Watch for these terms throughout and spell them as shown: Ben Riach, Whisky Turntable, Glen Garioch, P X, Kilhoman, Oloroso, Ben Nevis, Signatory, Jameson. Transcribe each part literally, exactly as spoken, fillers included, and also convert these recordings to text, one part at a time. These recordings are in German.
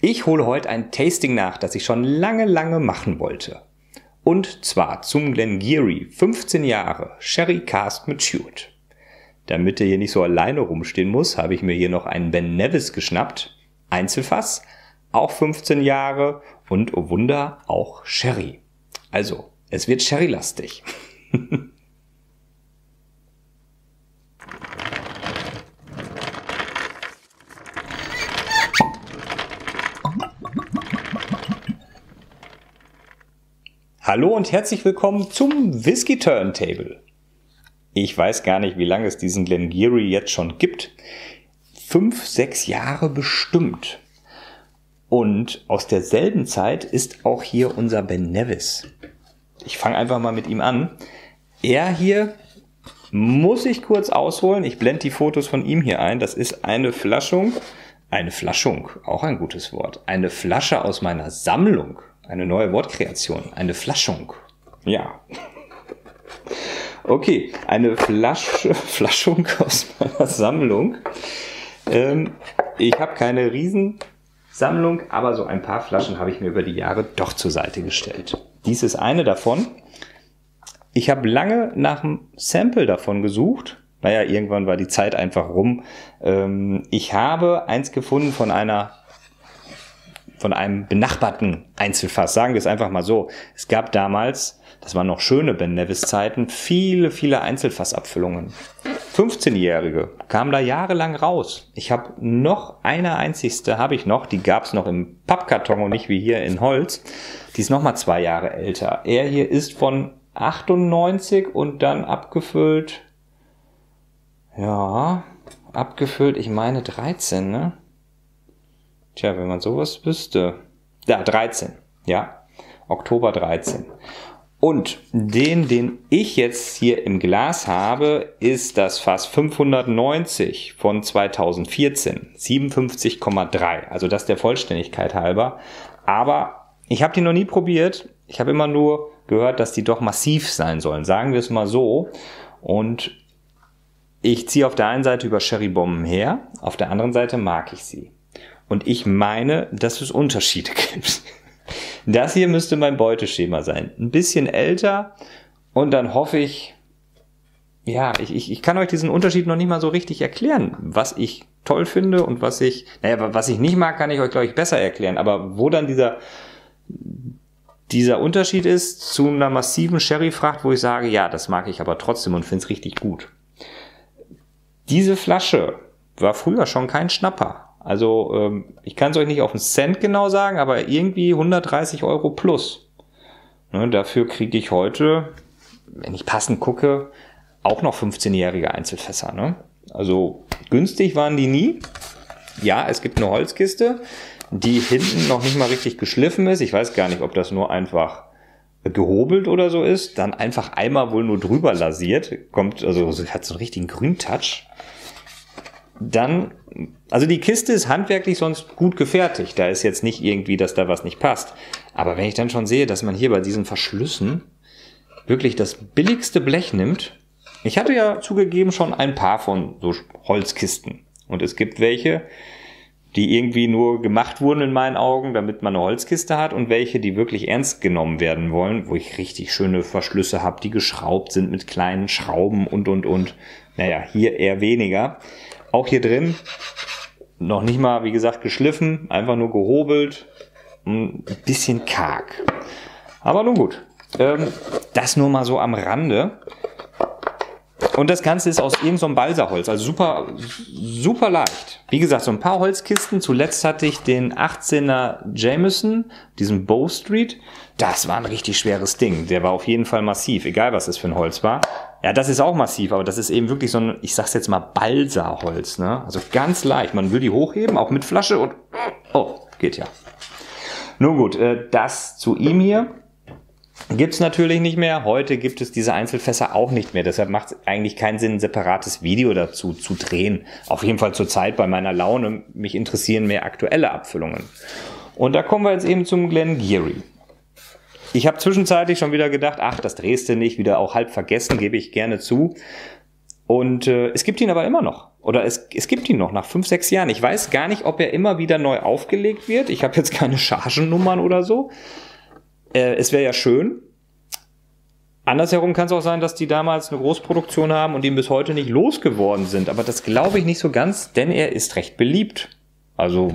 Ich hole heute ein Tasting nach, das ich schon lange, lange machen wollte. Und zwar zum Glen Garioch fünfzehn Jahre Sherry Cask Matured. Damit er hier nicht so alleine rumstehen muss, habe ich mir hier noch einen Ben Nevis geschnappt. Einzelfass, auch fünfzehn Jahre und, oh Wunder, auch Sherry. Also, es wird Sherry-lastig. Hallo und herzlich willkommen zum Whisky Turntable. Ich weiß gar nicht, wie lange es diesen Glen Garioch jetzt schon gibt. Fünf, sechs Jahre bestimmt. Und aus derselben Zeit ist auch hier unser Ben Nevis. Ich fange einfach mal mit ihm an. Er hier muss ich kurz ausholen. Ich blende die Fotos von ihm hier ein. Das ist eine Flaschung. Eine Flaschung, auch ein gutes Wort. Eine Flasche aus meiner Sammlung. Eine neue Wortkreation, eine Flaschung. Ja. Okay, eine Flasche, Flaschung aus meiner Sammlung. Ähm, ich habe keine Riesensammlung, aber so ein paar Flaschen habe ich mir über die Jahre doch zur Seite gestellt. Dies ist eine davon. Ich habe lange nach einem Sample davon gesucht. Naja, irgendwann war die Zeit einfach rum. Ähm, ich habe eins gefunden von einer... von einem benachbarten Einzelfass. Sagen wir es einfach mal so. Es gab damals, das waren noch schöne Ben Nevis Zeiten, viele, viele Einzelfassabfüllungen. fünfzehnjährige kamen da jahrelang raus. Ich habe noch eine einzigste, habe ich noch, die gab es noch im Pappkarton und nicht wie hier in Holz. Die ist nochmal zwei Jahre älter. Er hier ist von achtundneunzig und dann abgefüllt, ja, abgefüllt, ich meine dreizehn, ne? Tja, wenn man sowas wüsste. Ja, dreizehn. Ja, Oktober dreizehn. Und den, den ich jetzt hier im Glas habe, ist das Fass fünfhundertneunzig von zweitausendvierzehn. siebenundfünfzig Komma drei. Also das der Vollständigkeit halber. Aber ich habe die noch nie probiert. Ich habe immer nur gehört, dass die doch massiv sein sollen. Sagen wir es mal so. Und ich ziehe auf der einen Seite über Sherrybomben her. Auf der anderen Seite mag ich sie. Und ich meine, dass es Unterschiede gibt. Das hier müsste mein Beuteschema sein. Ein bisschen älter und dann hoffe ich, ja, ich, ich, ich kann euch diesen Unterschied noch nicht mal so richtig erklären. Was ich toll finde und was ich, naja, was ich nicht mag, kann ich euch, glaube ich, besser erklären. Aber wo dann dieser, dieser Unterschied ist zu einer massiven Sherry-Fracht, wo ich sage, ja, das mag ich aber trotzdem und finde es richtig gut. Diese Flasche war früher schon kein Schnapper. Also ich kann es euch nicht auf den Cent genau sagen, aber irgendwie hundertdreißig Euro plus. Ne, dafür kriege ich heute, wenn ich passend gucke, auch noch fünfzehnjährige Einzelfässer. Ne? Also günstig waren die nie. Ja, es gibt eine Holzkiste, die hinten noch nicht mal richtig geschliffen ist. Ich weiß gar nicht, ob das nur einfach gehobelt oder so ist. Dann einfach einmal wohl nur drüber lasiert. Kommt, also hat so einen richtigen Grüntouch. Dann, also die Kiste ist handwerklich sonst gut gefertigt. Da ist jetzt nicht irgendwie, dass da was nicht passt. Aber wenn ich dann schon sehe, dass man hier bei diesen Verschlüssen wirklich das billigste Blech nimmt. Ich hatte ja zugegeben schon ein paar von so Holzkisten. Und es gibt welche, die irgendwie nur gemacht wurden in meinen Augen, damit man eine Holzkiste hat. Und welche, die wirklich ernst genommen werden wollen, wo ich richtig schöne Verschlüsse habe, die geschraubt sind mit kleinen Schrauben und, und, und. Naja, hier eher weniger. Auch hier drin, noch nicht mal, wie gesagt, geschliffen, einfach nur gehobelt, ein bisschen karg. Aber nun gut, ähm, das nur mal so am Rande. Und das Ganze ist aus irgendeinem so Balsaholz, also super, super leicht. Wie gesagt, so ein paar Holzkisten. Zuletzt hatte ich den achtzehner Jameson, diesen Bow Street. Das war ein richtig schweres Ding. Der war auf jeden Fall massiv, egal was es für ein Holz war. Ja, das ist auch massiv, aber das ist eben wirklich so ein, ich sag's jetzt mal, Balsaholz, ne? Also ganz leicht. Man will die hochheben, auch mit Flasche und... Oh, geht ja. Nun gut, das zu ihm hier gibt's natürlich nicht mehr. Heute gibt es diese Einzelfässer auch nicht mehr. Deshalb macht es eigentlich keinen Sinn, ein separates Video dazu zu drehen. Auf jeden Fall zurzeit bei meiner Laune. Mich interessieren mehr aktuelle Abfüllungen. Und da kommen wir jetzt eben zum Glen Garioch. Ich habe zwischenzeitlich schon wieder gedacht, ach, das drehst du nicht, wieder auch halb vergessen, gebe ich gerne zu. Und äh, es gibt ihn aber immer noch. Oder es, es gibt ihn noch nach fünf, sechs Jahren. Ich weiß gar nicht, ob er immer wieder neu aufgelegt wird. Ich habe jetzt keine Chargennummern oder so. Äh, es wäre ja schön. Andersherum kann es auch sein, dass die damals eine Großproduktion haben und ihn bis heute nicht losgeworden sind. Aber das glaube ich nicht so ganz, denn er ist recht beliebt. Also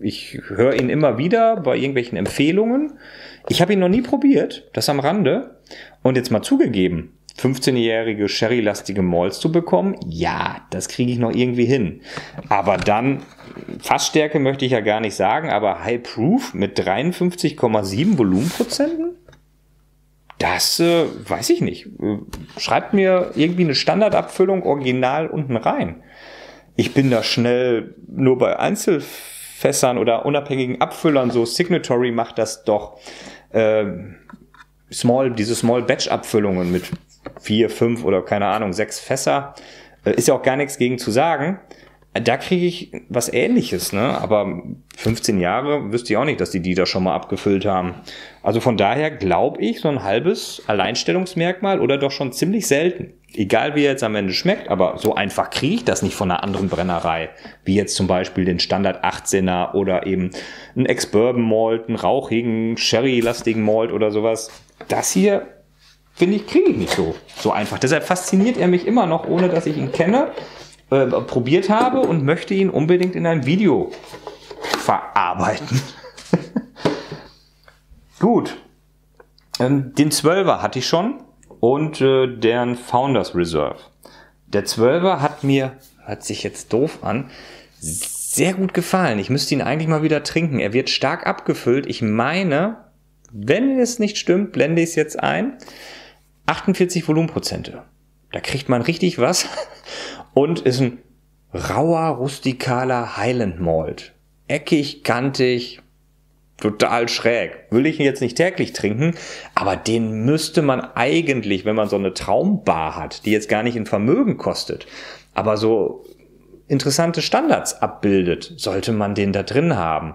ich höre ihn immer wieder bei irgendwelchen Empfehlungen. Ich habe ihn noch nie probiert, das am Rande. Und jetzt mal zugegeben, fünfzehnjährige sherrylastige Malls zu bekommen, ja, das kriege ich noch irgendwie hin. Aber dann, Fassstärke möchte ich ja gar nicht sagen, aber High Proof mit dreiundfünfzig Komma sieben Volumenprozenten? Das äh, weiß ich nicht. Schreibt mir irgendwie eine Standardabfüllung original unten rein. Ich bin da schnell nur bei Einzelfässern oder unabhängigen Abfüllern, so Signatory macht das doch. Äh, Small, diese Small Batch Abfüllungen mit vier, fünf oder keine Ahnung, sechs Fässer. Ist ja auch gar nichts gegen zu sagen. Da kriege ich was Ähnliches, ne? Aber fünfzehn Jahre wüsste ich auch nicht, dass die die da schon mal abgefüllt haben. Also von daher glaube ich, so ein halbes Alleinstellungsmerkmal oder doch schon ziemlich selten. Egal wie er jetzt am Ende schmeckt, aber so einfach kriege ich das nicht von einer anderen Brennerei. Wie jetzt zum Beispiel den Standard achtzehner oder eben einen Ex-Bourbon Malt, einen rauchigen, Sherry-lastigen Malt oder sowas. Das hier, finde ich, kriege ich nicht so, so einfach. Deshalb fasziniert er mich immer noch, ohne dass ich ihn kenne, äh, probiert habe und möchte ihn unbedingt in einem Video verarbeiten. Gut, ähm, den Zwölfer hatte ich schon und äh, deren Founders Reserve. Der Zwölfer hat mir, hört sich jetzt doof an, sehr gut gefallen. Ich müsste ihn eigentlich mal wieder trinken. Er wird stark abgefüllt. Ich meine, wenn es nicht stimmt, blende ich es jetzt ein, achtundvierzig Volumenprozente. Da kriegt man richtig was und ist ein rauer, rustikaler Highland Malt. Eckig, kantig, total schräg. Will ich ihn jetzt nicht täglich trinken, aber den müsste man eigentlich, wenn man so eine Traumbar hat, die jetzt gar nicht in Vermögen kostet, aber so interessante Standards abbildet, sollte man den da drin haben.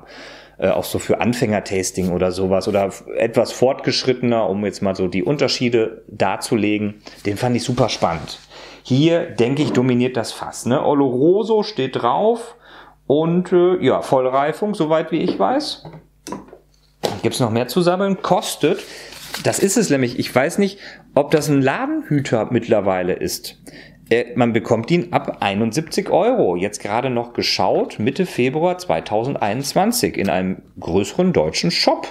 Auch so für Anfänger-Tasting oder sowas oder etwas fortgeschrittener, um jetzt mal so die Unterschiede darzulegen, den fand ich super spannend. Hier, denke ich, dominiert das Fass. Ne? Oloroso steht drauf und äh, ja, Vollreifung, soweit wie ich weiß. Gibt es noch mehr zu sammeln? Kostet, das ist es nämlich, ich weiß nicht, ob das ein Ladenhüter mittlerweile ist. Man bekommt ihn ab einundsiebzig Euro. Jetzt gerade noch geschaut, Mitte Februar zweitausendeinundzwanzig in einem größeren deutschen Shop.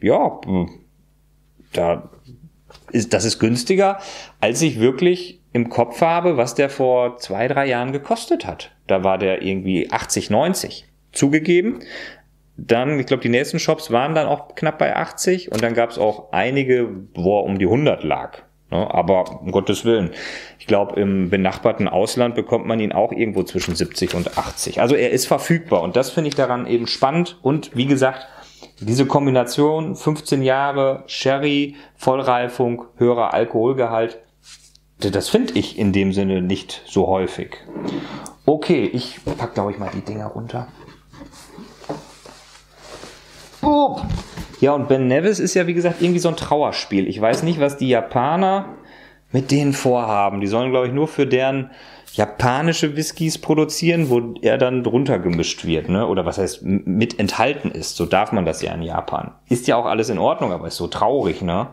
Ja, da ist, das ist günstiger, als ich wirklich im Kopf habe, was der vor zwei, drei Jahren gekostet hat. Da war der irgendwie achtzig, neunzig. Zugegeben, dann, ich glaube, die nächsten Shops waren dann auch knapp bei achtzig und dann gab es auch einige, wo er um die hundert lag. Aber um Gottes Willen, ich glaube, im benachbarten Ausland bekommt man ihn auch irgendwo zwischen siebzig und achtzig. Also er ist verfügbar und das finde ich daran eben spannend. Und wie gesagt, diese Kombination fünfzehn Jahre, Sherry, Vollreifung, höherer Alkoholgehalt, das finde ich in dem Sinne nicht so häufig. Okay, ich packe, glaube ich, mal die Dinger runter. Oh. Ja, und Ben Nevis ist ja, wie gesagt, irgendwie so ein Trauerspiel. Ich weiß nicht, was die Japaner mit denen vorhaben. Die sollen, glaube ich, nur für deren japanische Whiskys produzieren, wo er dann drunter gemischt wird, ne? Oder was heißt, mit enthalten ist. So darf man das ja in Japan. Ist ja auch alles in Ordnung, aber ist so traurig, ne?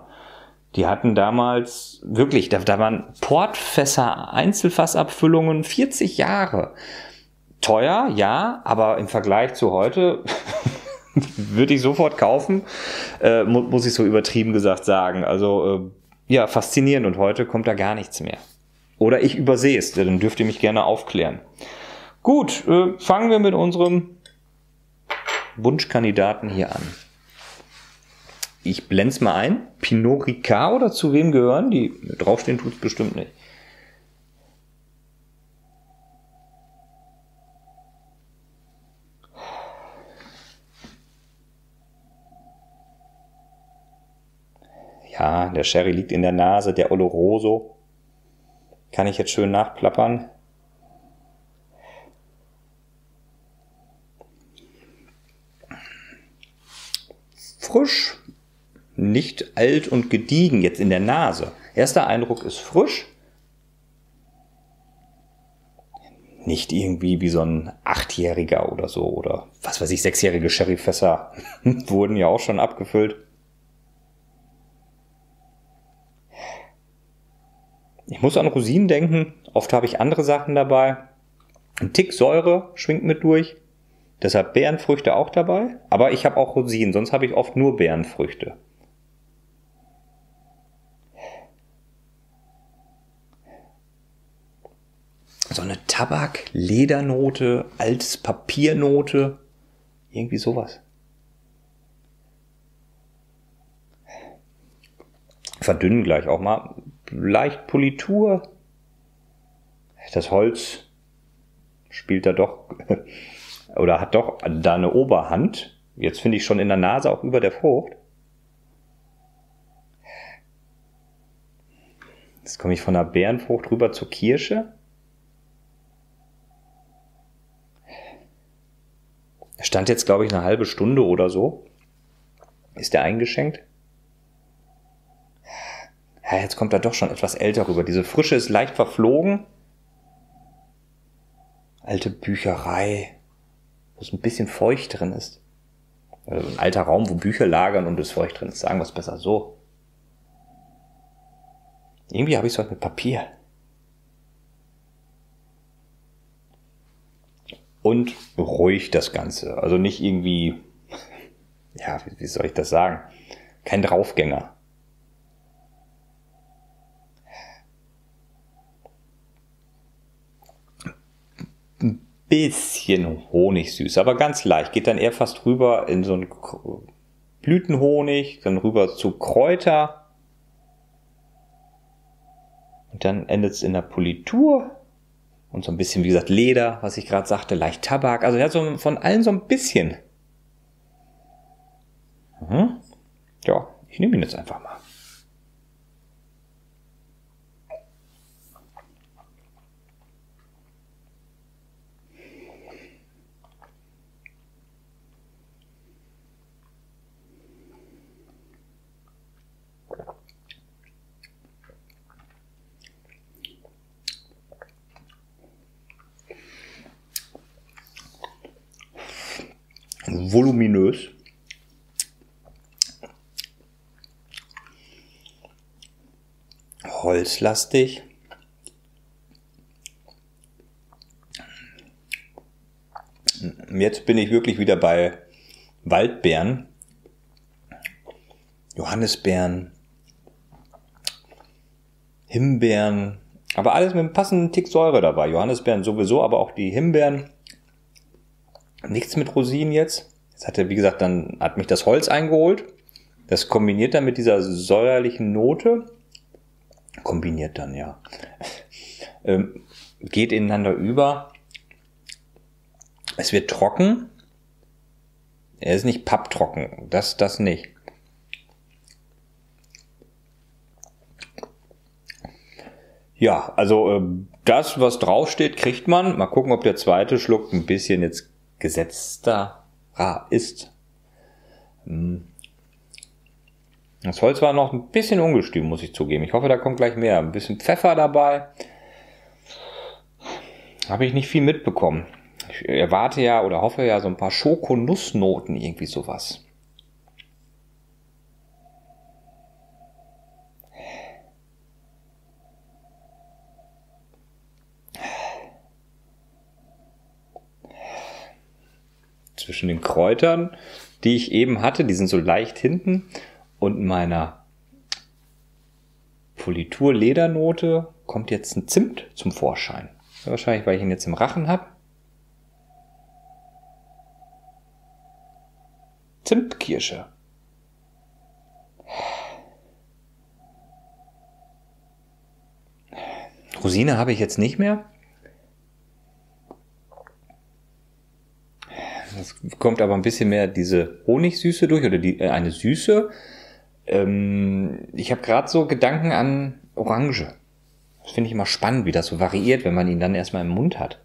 Die hatten damals wirklich, da, da waren Portfässer, Einzelfassabfüllungen, vierzig Jahre. Teuer, ja, aber im Vergleich zu heute... würde ich sofort kaufen, äh, muss ich so übertrieben gesagt sagen. Also äh, ja, faszinierend und heute kommt da gar nichts mehr. Oder ich übersehe es, dann dürft ihr mich gerne aufklären. Gut, äh, fangen wir mit unserem Wunschkandidaten hier an. Ich blende es mal ein. Pinot Ricard oder zu wem gehören die? Draufstehen tut es bestimmt nicht. Ja, der Sherry liegt in der Nase, der Oloroso. Kann ich jetzt schön nachplappern. Frisch, nicht alt und gediegen jetzt in der Nase. Erster Eindruck ist frisch. nicht irgendwie wie so ein Achtjähriger oder so oder was weiß ich, sechsjährige Sherryfässer wurden ja auch schon abgefüllt. Ich muss an Rosinen denken, oft habe ich andere Sachen dabei. Ein Tick Säure schwingt mit durch, deshalb Beerenfrüchte auch dabei, aber ich habe auch Rosinen, sonst habe ich oft nur Beerenfrüchte. So eine Tabak-Ledernote, altes Papiernote, irgendwie sowas. Verdünnen gleich auch mal. Leicht Politur. Das Holz spielt da doch oder hat doch da eine Oberhand. Jetzt finde ich schon in der Nase auch über der Frucht. Jetzt komme ich von der Beerenfrucht rüber zur Kirsche. Stand jetzt, glaube ich, eine halbe Stunde oder so. Ist der eingeschenkt? Ja, jetzt kommt er doch schon etwas älter rüber. Diese Frische ist leicht verflogen. Alte Bücherei, wo es ein bisschen feucht drin ist. Also ein alter Raum, wo Bücher lagern und es feucht drin ist. Sagen wir es besser so. Irgendwie habe ich es heute mit Papier. Und ruhig das Ganze. Also nicht irgendwie, ja, wie, wie soll ich das sagen? Kein Draufgänger. Ein bisschen honigsüß, aber ganz leicht. Geht dann eher fast rüber in so einen Blütenhonig, dann rüber zu Kräuter. Und dann endet es in der Politur. Und so ein bisschen, wie gesagt, Leder, was ich gerade sagte, leicht Tabak. Also ja, so von allen so ein bisschen. Mhm. Ja, ich nehme ihn jetzt einfach mal. Voluminös. Holzlastig. Jetzt bin ich wirklich wieder bei Waldbeeren, Johannisbeeren, Himbeeren, aber alles mit einem passenden Tick Säure dabei. Johannisbeeren sowieso, aber auch die Himbeeren. Nichts mit Rosinen jetzt. Jetzt hat er, wie gesagt, dann hat mich das Holz eingeholt. Das kombiniert dann mit dieser säuerlichen Note. Kombiniert dann, ja. Ähm, geht ineinander über. Es wird trocken. Er ist nicht papptrocken. Das, das nicht. Ja, also äh, das, was draufsteht, kriegt man. Mal gucken, ob der zweite Schluck ein bisschen jetzt gesetzter ist. Das Holz war noch ein bisschen ungestüm, muss ich zugeben. Ich hoffe, da kommt gleich mehr. Ein bisschen Pfeffer dabei. Habe ich nicht viel mitbekommen. Ich erwarte ja oder hoffe ja so ein paar Schokonussnoten, irgendwie sowas. Zwischen den Kräutern, die ich eben hatte, die sind so leicht hinten, und meiner Politur-Ledernote kommt jetzt ein Zimt zum Vorschein. Wahrscheinlich, weil ich ihn jetzt im Rachen habe. Zimtkirsche. Rosine habe ich jetzt nicht mehr. Es kommt aber ein bisschen mehr diese Honigsüße durch oder die, äh, eine Süße. Ähm, ich habe gerade so Gedanken an Orange. Das finde ich immer spannend, wie das so variiert, wenn man ihn dann erstmal im Mund hat.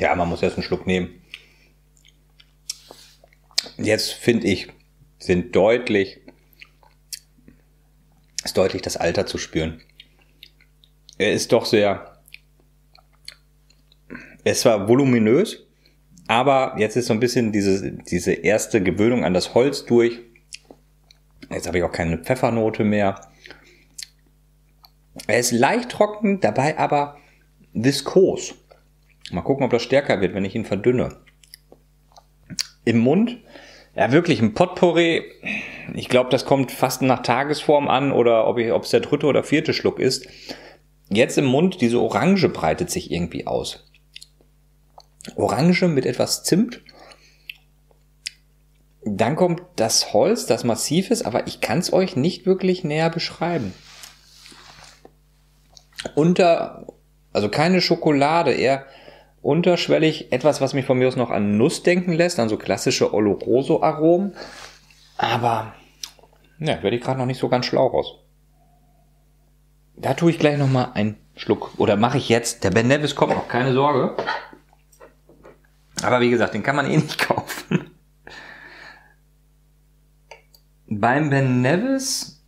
Ja, man muss erst einen Schluck nehmen. Jetzt finde ich, sind deutlich, ist deutlich das Alter zu spüren. Er ist doch sehr, er ist zwar voluminös, aber jetzt ist so ein bisschen diese, diese erste Gewöhnung an das Holz durch. Jetzt habe ich auch keine Pfeffernote mehr. Er ist leicht trocken, dabei aber viskos. Mal gucken, ob das stärker wird, wenn ich ihn verdünne. Im Mund, ja wirklich ein Potpourri. Ich glaube, das kommt fast nach Tagesform an oder ob ich, ob es der dritte oder vierte Schluck ist. Jetzt im Mund, diese Orange breitet sich irgendwie aus. Orange mit etwas Zimt. Dann kommt das Holz, das massiv ist, aber ich kann es euch nicht wirklich näher beschreiben. Unter, also keine Schokolade, eher unterschwellig etwas, was mich von mir aus noch an Nuss denken lässt, an so klassische Oloroso-Aromen. Aber, ja, werde ich gerade noch nicht so ganz schlau raus. Da tue ich gleich nochmal einen Schluck. Oder mache ich jetzt. Der Ben Nevis kommt noch, keine Sorge. Aber wie gesagt, den kann man eh nicht kaufen. Beim Ben Nevis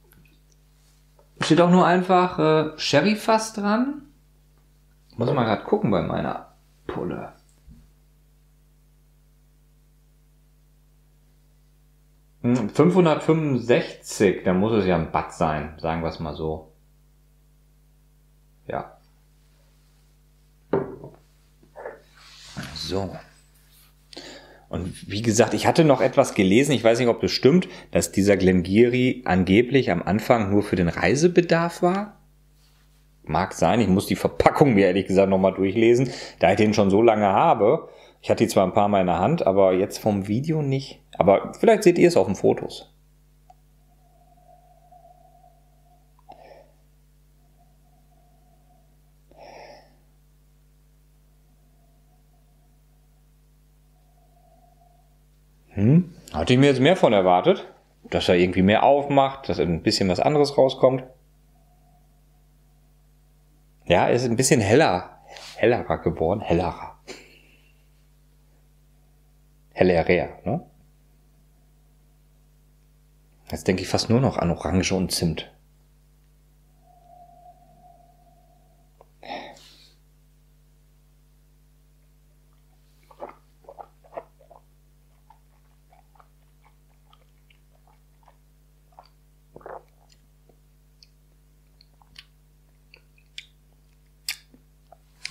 steht auch nur einfach äh, Sherry-Fass dran. Muss ich mal gerade gucken bei meiner Pulle. fünfhundertfünfundsechzig, da muss es ja ein Batt sein, sagen wir es mal so. Ja. So. Und wie gesagt, ich hatte noch etwas gelesen, ich weiß nicht, ob das stimmt, dass dieser Glengarioch angeblich am Anfang nur für den Reisebedarf war. Mag sein, ich muss die Verpackung mir ehrlich gesagt nochmal durchlesen, da ich den schon so lange habe. Ich hatte die zwar ein paar Mal in der Hand, aber jetzt vom Video nicht. Aber vielleicht seht ihr es auf den Fotos. Hm? Hatte ich mir jetzt mehr von erwartet, dass er irgendwie mehr aufmacht, dass ein bisschen was anderes rauskommt. Ja, ist ein bisschen heller, hellerer geboren, hellerer. Hellerer, ne? Jetzt denke ich fast nur noch an Orange und Zimt.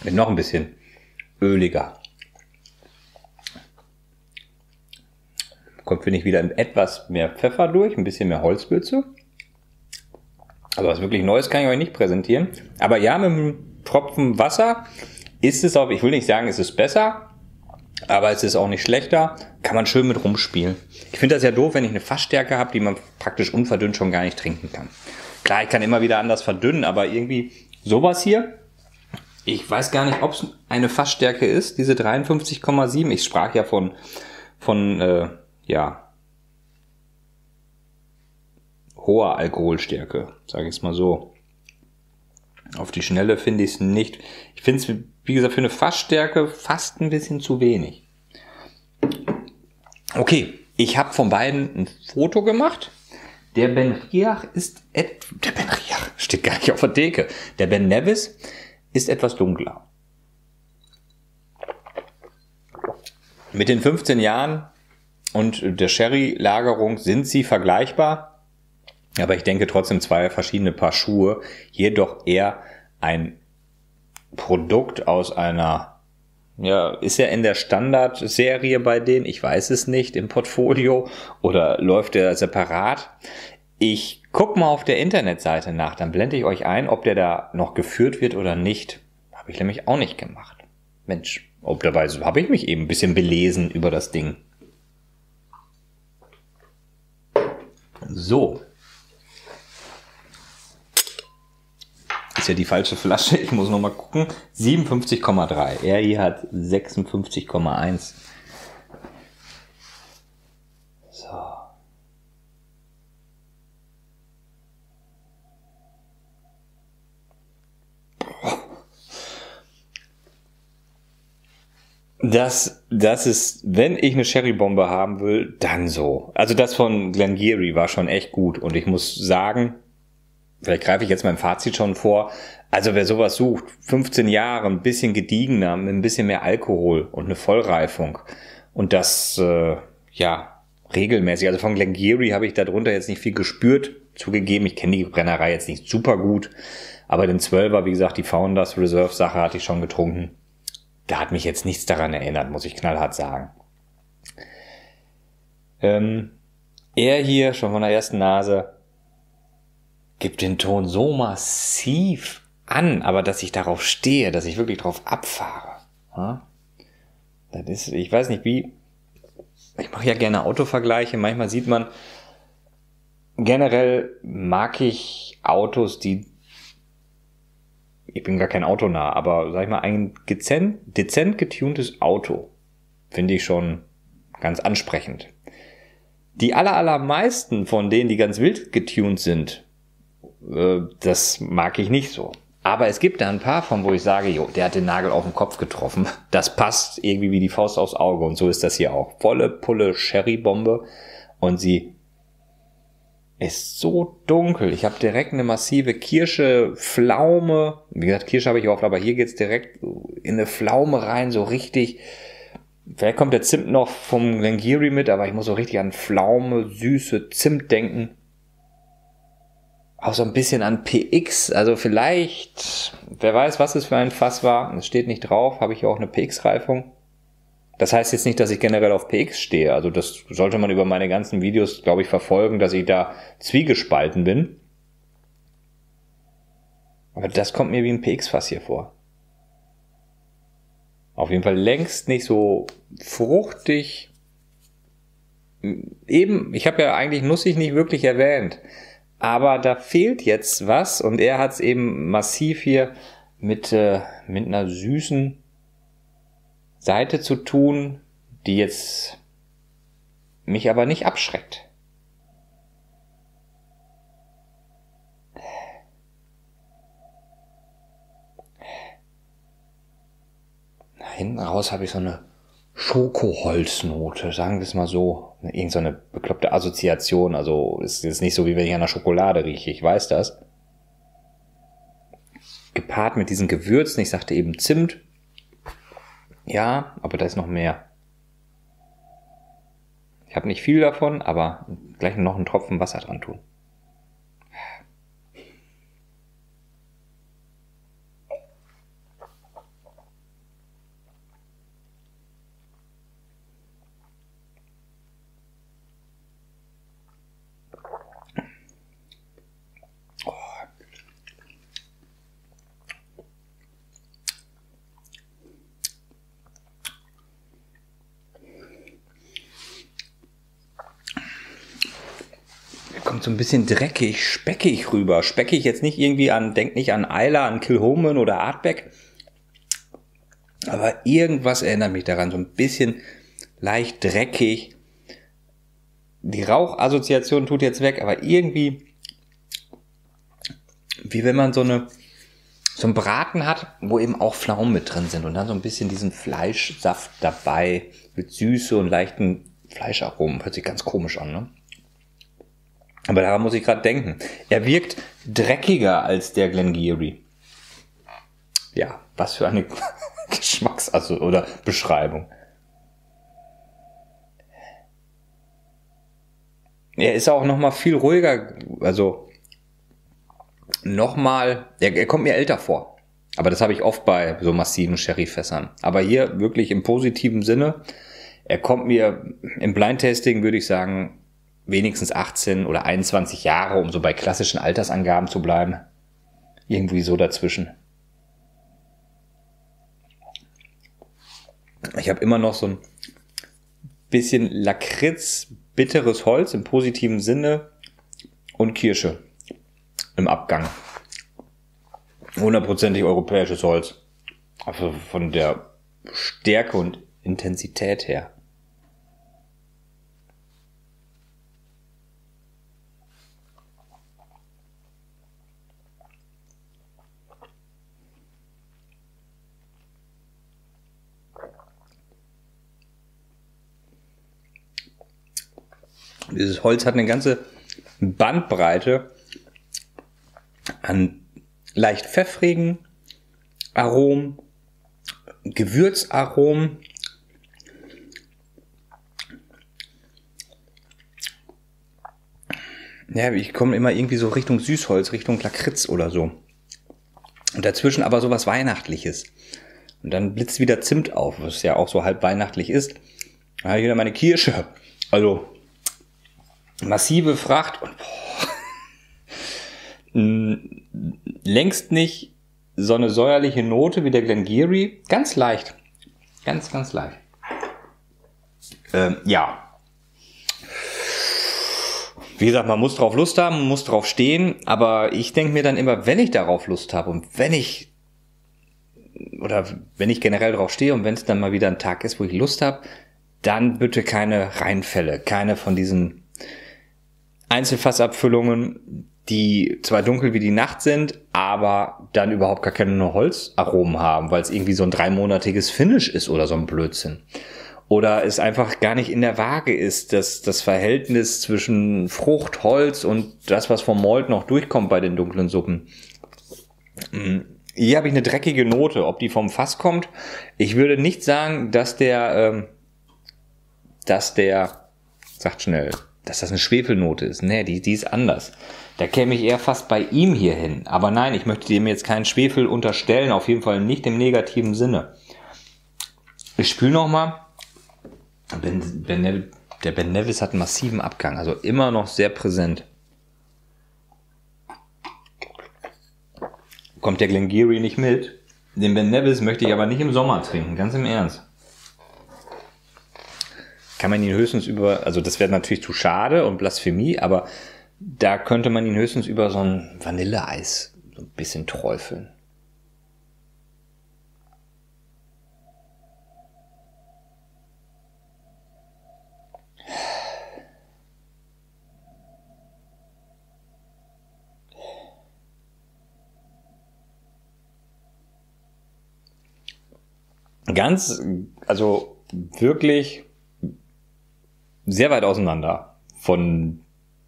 Noch ein bisschen öliger. Kommt, finde ich, wieder etwas mehr Pfeffer durch, ein bisschen mehr Holzwürze. Also was wirklich Neues kann ich euch nicht präsentieren. Aber ja, mit einem Tropfen Wasser ist es auch, ich will nicht sagen, es ist besser, aber es ist auch nicht schlechter. Kann man schön mit rumspielen. Ich finde das ja doof, wenn ich eine Fassstärke habe, die man praktisch unverdünnt schon gar nicht trinken kann. Klar, ich kann immer wieder anders verdünnen, aber irgendwie sowas hier. Ich weiß gar nicht, ob es eine Fassstärke ist, diese dreiundfünfzig Komma sieben. Ich sprach ja von, von äh, ja, hoher Alkoholstärke, sage ich es mal so. Auf die Schnelle finde ich es nicht. Ich finde es, wie gesagt, für eine Fassstärke fast ein bisschen zu wenig. Okay, ich habe von beiden ein Foto gemacht. Der Ben Riach ist... Der Ben Riach steht gar nicht auf der Theke. Der Ben Nevis ist etwas dunkler. Mit den fünfzehn Jahren und der Sherry-Lagerung sind sie vergleichbar, aber ich denke trotzdem zwei verschiedene Paar Schuhe, jedoch eher ein Produkt aus einer, ja, ist er in der Standardserie bei denen, ich weiß es nicht, im Portfolio oder läuft er separat? Ich guck mal auf der Internetseite nach, dann blende ich euch ein, ob der da noch geführt wird oder nicht. Habe ich nämlich auch nicht gemacht. Mensch, ob dabei habe ich mich eben ein bisschen belesen über das Ding. So. Ist ja die falsche Flasche, ich muss nochmal gucken. siebenundfünfzig Komma drei, er hier hat sechsundfünfzig Komma eins. So. Das, das ist, wenn ich eine Sherry-Bombe haben will, dann so. Also das von Glen Garioch war schon echt gut. Und ich muss sagen, vielleicht greife ich jetzt mein Fazit schon vor, also wer sowas sucht, fünfzehn Jahre, ein bisschen gediegener, mit ein bisschen mehr Alkohol und eine Vollreifung und das, äh, ja, regelmäßig. Also von Glen Garioch habe ich darunter jetzt nicht viel gespürt, zugegeben. Ich kenne die Brennerei jetzt nicht super gut, aber den Zwölfer, wie gesagt, die Founders Reserve Sache hatte ich schon getrunken. Da hat mich jetzt nichts daran erinnert, muss ich knallhart sagen. Ähm, er hier, schon von der ersten Nase, gibt den Ton so massiv an, aber dass ich darauf stehe, dass ich wirklich drauf abfahre. Ja? Das ist, ich weiß nicht wie, ich mache ja gerne Autovergleiche, manchmal sieht man, generell mag ich Autos, die, ich bin gar kein Autonah, aber sag ich mal, ein dezent, dezent getuntes Auto finde ich schon ganz ansprechend. Die aller, allermeisten von denen, die ganz wild getunt sind, das mag ich nicht so. Aber es gibt da ein paar von, wo ich sage, jo, der hat den Nagel auf den Kopf getroffen. Das passt irgendwie wie die Faust aufs Auge. Und so ist das hier auch. Volle Pulle Sherry-Bombe. Und sie ist so dunkel. Ich habe direkt eine massive Kirsche, Pflaume. Wie gesagt, Kirsche habe ich oft, aber hier geht es direkt in eine Pflaume rein, so richtig. Vielleicht kommt der Zimt noch vom Glen Garioch mit, aber ich muss so richtig an Pflaume, süße Zimt denken. Auch so ein bisschen an P X, also vielleicht, wer weiß, was es für ein Fass war, es steht nicht drauf, habe ich ja auch eine P X-Reifung. Das heißt jetzt nicht, dass ich generell auf P X stehe, also das sollte man über meine ganzen Videos, glaube ich, verfolgen, dass ich da zwiegespalten bin. Aber das kommt mir wie ein P X-Fass hier vor. Auf jeden Fall längst nicht so fruchtig. Eben, ich habe ja eigentlich nussig nicht wirklich erwähnt. Aber da fehlt jetzt was und er hat es eben massiv hier mit, äh, mit einer süßen Seite zu tun, die jetzt mich aber nicht abschreckt. Na, hinten raus habe ich so eine Schokoholznote, sagen wir es mal so. Irgend so eine bekloppte Assoziation, also ist jetzt nicht so, wie wenn ich an der Schokolade rieche, ich weiß das. Gepaart mit diesen Gewürzen, ich sagte eben Zimt. Ja, aber da ist noch mehr. Ich habe nicht viel davon, aber gleich noch einen Tropfen Wasser dran tun. So ein bisschen dreckig, speckig rüber. Speckig jetzt nicht irgendwie an, denkt nicht an Eiler, an Kilhoman oder Artbeck. Aber irgendwas erinnert mich daran. So ein bisschen leicht dreckig. Die Rauchassoziation tut jetzt weg, aber irgendwie wie wenn man so eine so einen Braten hat, wo eben auch Pflaumen mit drin sind und dann so ein bisschen diesen Fleischsaft dabei mit Süße und leichten Fleischaromen. Hört sich ganz komisch an, ne? Aber daran muss ich gerade denken. Er wirkt dreckiger als der Glen Garioch. Ja, was für eine Geschmacks- oder Beschreibung. Er ist auch nochmal viel ruhiger, also nochmal, er, er kommt mir älter vor. Aber das habe ich oft bei so massiven Sherryfässern. Aber hier wirklich im positiven Sinne, er kommt mir im Blindtasting, würde ich sagen, wenigstens achtzehn oder einundzwanzig Jahre, um so bei klassischen Altersangaben zu bleiben. Irgendwie so dazwischen. Ich habe immer noch so ein bisschen Lakritz, bitteres Holz im positiven Sinne und Kirsche im Abgang. Hundertprozentig europäisches Holz. Also von der Stärke und Intensität her. Dieses Holz hat eine ganze Bandbreite an leicht pfeffrigen Aromen, Gewürzaromen. Ja, ich komme immer irgendwie so Richtung Süßholz, Richtung Lakritz oder so. Und dazwischen aber sowas Weihnachtliches. Und dann blitzt wieder Zimt auf, was ja auch so halb weihnachtlich ist. Da habe ich wieder meine Kirsche. Also massive Fracht und boah, längst nicht so eine säuerliche Note wie der Glen Garioch. Ganz leicht. Ganz, ganz leicht. Ähm, ja. Wie gesagt, man muss drauf Lust haben, man muss drauf stehen, aber ich denke mir dann immer, wenn ich darauf Lust habe und wenn ich, oder wenn ich generell drauf stehe und wenn es dann mal wieder ein Tag ist, wo ich Lust habe, dann bitte keine Reinfälle, keine von diesen Einzelfassabfüllungen, die zwar dunkel wie die Nacht sind, aber dann überhaupt gar keine Holzaromen haben, weil es irgendwie so ein dreimonatiges Finish ist oder so ein Blödsinn. Oder es einfach gar nicht in der Waage ist, dass das Verhältnis zwischen Frucht, Holz und das, was vom Malt noch durchkommt bei den dunklen Suppen. Hier habe ich eine dreckige Note, ob die vom Fass kommt. Ich würde nicht sagen, dass der, ähm, dass der, sagt schnell, dass das eine Schwefelnote ist. Nee, die, die ist anders. Da käme ich eher fast bei ihm hier hin. Aber nein, ich möchte dem jetzt keinen Schwefel unterstellen, auf jeden Fall nicht im negativen Sinne. Ich spüle nochmal. Ben, Ben Nevis, der Ben Nevis hat einen massiven Abgang, also immer noch sehr präsent. Kommt der Glen Garioch nicht mit. Den Ben Nevis möchte ich aber nicht im Sommer trinken, ganz im Ernst. Kann man ihn höchstens über, also das wäre natürlich zu schade und Blasphemie, aber da könnte man ihn höchstens über so ein Vanilleeis so ein bisschen träufeln. Ganz, also wirklich sehr weit auseinander von,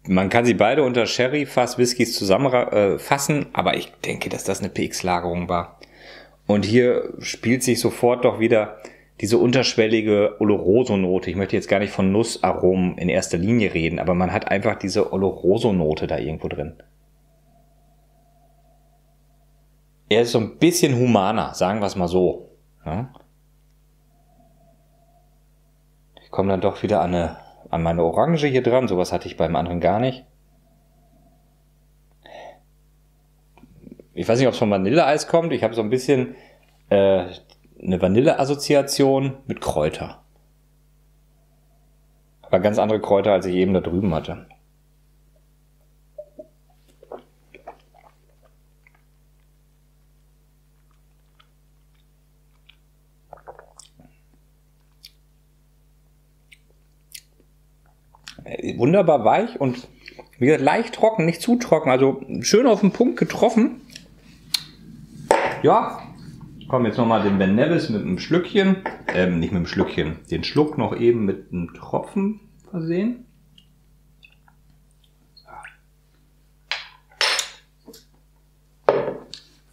man kann sie beide unter Sherry-Fass Whiskys zusammenfassen, aber ich denke, dass das eine P X-Lagerung war. Und hier spielt sich sofort doch wieder diese unterschwellige Oloroso-Note. Ich möchte jetzt gar nicht von Nussaromen in erster Linie reden, aber man hat einfach diese Oloroso-Note da irgendwo drin. Er ist so ein bisschen humaner, sagen wir es mal so. Ja? Komme dann doch wieder an, eine, an meine Orange hier dran. Sowas hatte ich beim anderen gar nicht. Ich weiß nicht, ob es von Vanilleeis kommt. Ich habe so ein bisschen äh, eine Vanille-Assoziation mit Kräuter. Aber ganz andere Kräuter, als ich eben da drüben hatte. Wunderbar weich und wie gesagt, leicht trocken, nicht zu trocken, also schön auf den Punkt getroffen. Ja, ich komme jetzt nochmal den Ben Nevis mit einem Schlückchen, ähm, nicht mit einem Schlückchen, den Schluck noch eben mit einem Tropfen versehen.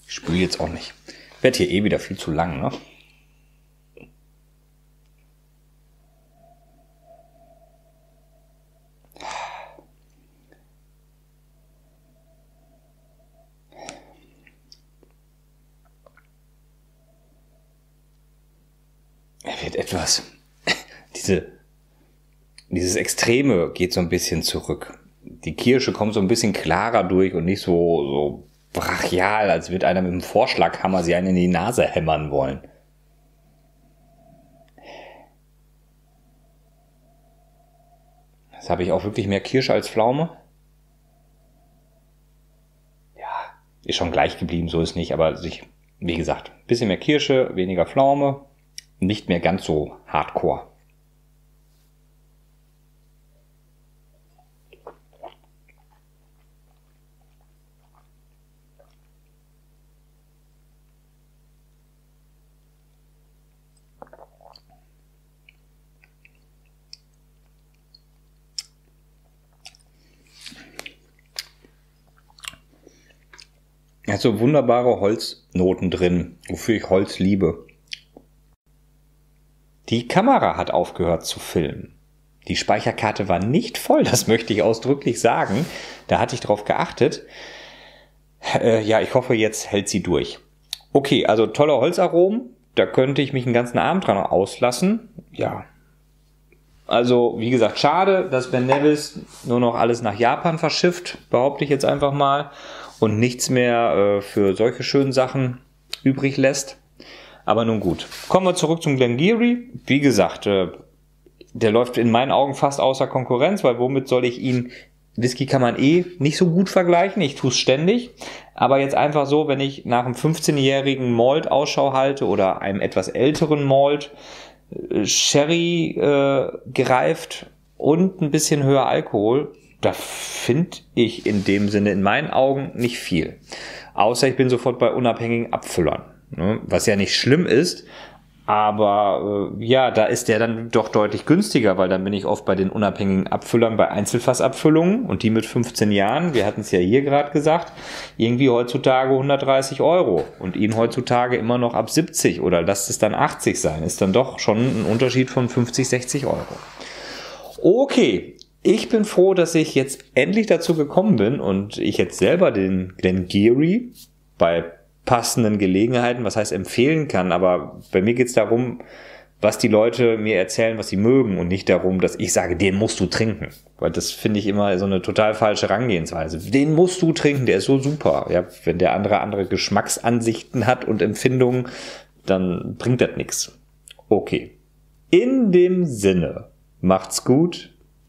Ich spüre jetzt auch nicht. Wird hier eh wieder viel zu lang, ne? Etwas. Diese, dieses Extreme geht so ein bisschen zurück. Die Kirsche kommt so ein bisschen klarer durch und nicht so, so brachial, als würde einer mit einem Vorschlaghammer sie einen in die Nase hämmern wollen. Jetzt habe ich auch wirklich mehr Kirsche als Pflaume. Ja, ist schon gleich geblieben, so ist nicht, aber sich, wie gesagt, ein bisschen mehr Kirsche, weniger Pflaume. Nicht mehr ganz so hardcore. Er hat so wunderbare Holznoten drin, wofür ich Holz liebe. Die Kamera hat aufgehört zu filmen. Die Speicherkarte war nicht voll, das möchte ich ausdrücklich sagen. Da hatte ich drauf geachtet. Äh, ja, ich hoffe, jetzt hält sie durch. Okay, also tolle Holzaromen. Da könnte ich mich einen ganzen Abend dran auslassen. Ja. Also, wie gesagt, schade, dass Ben Nevis nur noch alles nach Japan verschifft, behaupte ich jetzt einfach mal. Und nichts mehr äh, für solche schönen Sachen übrig lässt. Aber nun gut. Kommen wir zurück zum Glen Garioch. Wie gesagt, äh, der läuft in meinen Augen fast außer Konkurrenz, weil womit soll ich ihn... Whisky kann man eh nicht so gut vergleichen, ich tue es ständig. Aber jetzt einfach so, wenn ich nach einem fünfzehnjährigen Malt Ausschau halte oder einem etwas älteren Malt, äh, Sherry äh, gereift und ein bisschen höher Alkohol, da finde ich in dem Sinne in meinen Augen nicht viel. Außer ich bin sofort bei unabhängigen Abfüllern, ne? Was ja nicht schlimm ist. Aber äh, ja, da ist der dann doch deutlich günstiger, weil dann bin ich oft bei den unabhängigen Abfüllern, bei Einzelfassabfüllungen und die mit fünfzehn Jahren, wir hatten es ja hier gerade gesagt, irgendwie heutzutage hundertdreißig Euro und ihn heutzutage immer noch ab siebzig oder lasst es dann achtzig sein, ist dann doch schon ein Unterschied von fünfzig, sechzig Euro. Okay, ich bin froh, dass ich jetzt endlich dazu gekommen bin und ich jetzt selber den Glen Garioch bei passenden Gelegenheiten, was heißt empfehlen kann, aber bei mir geht es darum, was die Leute mir erzählen, was sie mögen und nicht darum, dass ich sage, den musst du trinken, weil das finde ich immer so eine total falsche Herangehensweise. Den musst du trinken, der ist so super. Ja, wenn der andere andere Geschmacksansichten hat und Empfindungen, dann bringt das nichts. Okay, in dem Sinne, macht's gut,